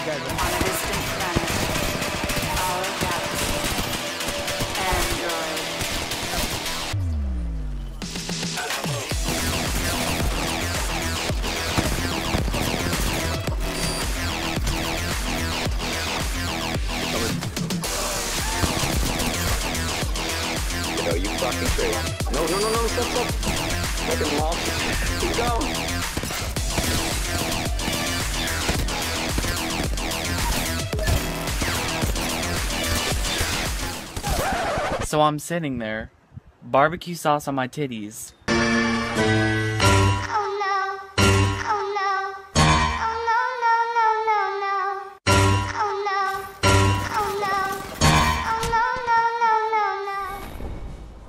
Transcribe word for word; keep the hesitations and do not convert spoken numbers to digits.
together. On a distant planet, our galaxy, Android. Yo, you fucking crazy. No, no, no, no, stop, stop. Fucking lost. Keep going. So I'm sitting there, barbecue sauce on my titties.